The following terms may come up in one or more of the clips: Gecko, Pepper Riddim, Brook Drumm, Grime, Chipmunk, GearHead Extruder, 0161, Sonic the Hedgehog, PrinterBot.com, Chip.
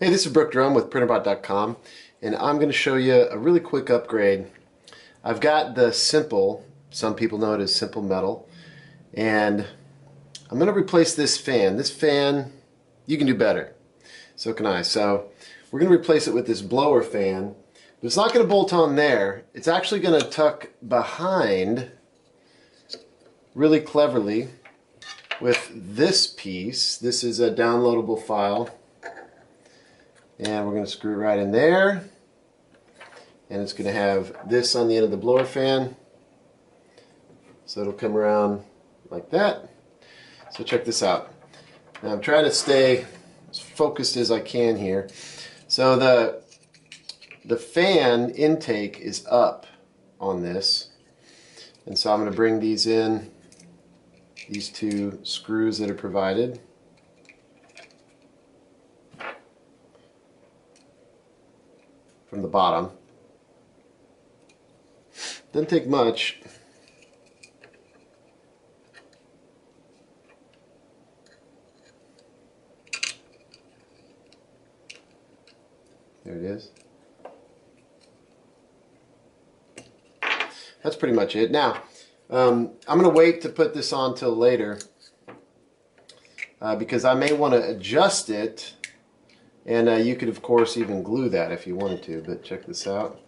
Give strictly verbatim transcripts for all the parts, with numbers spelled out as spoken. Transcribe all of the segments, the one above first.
Hey, this is Brook Drumm with PrinterBot dot com, and I'm going to show you a really quick upgrade. I've got the simple, some people know it as simple metal, and I'm going to replace this fan. This fan, you can do better. So can I. So we're going to replace it with this blower fan, but it's not going to bolt on there. It's actually going to tuck behind really cleverly with this piece. This is a downloadable file. And we're going to screw it right in there, and it's going to have this on the end of the blower fan, so it'll come around like that. So check this out. Now I'm trying to stay as focused as I can here. So the the fan intake is up on this, and so I'm going to bring these in, these two screws that are provided. From the bottom. Doesn't take much. There it is. That's pretty much it. Now, um, I'm going to wait to put this on till later uh, because I may want to adjust it. And uh, you could, of course, even glue that if you wanted to, but check this out.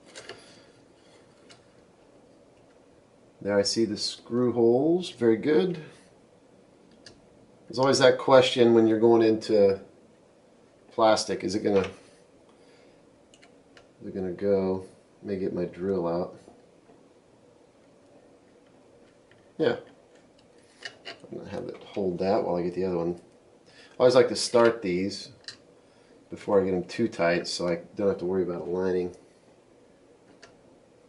There I see the screw holes. Very good. There's always that question when you're going into plastic. Is it gonna, is it gonna go? Let me get my drill out. Yeah. I'm gonna have it hold that while I get the other one. I always like to start these before I get them too tight, so I don't have to worry about aligning.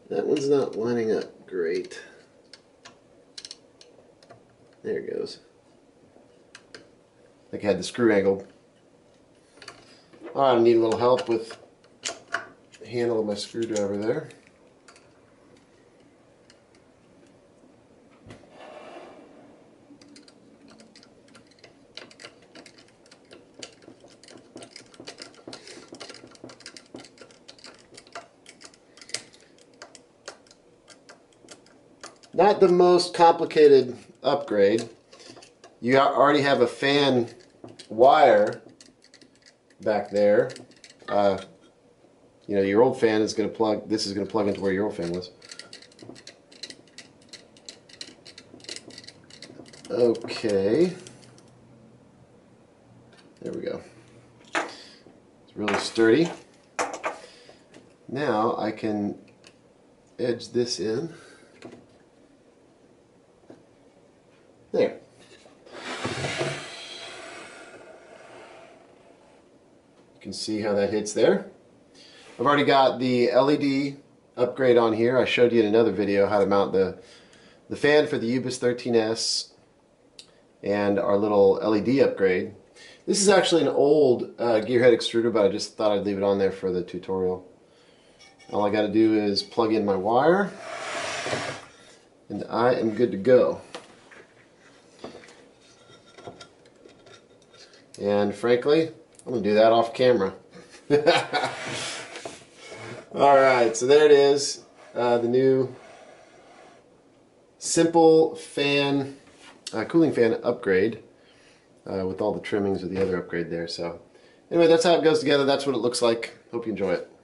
That one's not lining up great. There it goes. I think I had the screw angled. Alright, I need a little help with the handle of my screwdriver there. Not the most complicated upgrade. You already have a fan wire back there. Uh, you know, your old fan is going to plug, this is going to plug into where your old fan was. Okay. There we go. It's really sturdy. Now I can edge this in. There. You can see how that hits there. I've already got the L E D upgrade on here. I showed you in another video how to mount the, the fan for the U BIS thirteen S and our little L E D upgrade. This is actually an old uh, GearHead extruder, but I just thought I'd leave it on there for the tutorial. All I got to do is plug in my wire, and I am good to go. And frankly, I'm going to do that off camera. Alright, so there it is. Uh, the new simple fan, uh, cooling fan upgrade uh, with all the trimmings of the other upgrade there. So anyway, that's how it goes together. That's what it looks like. Hope you enjoy it.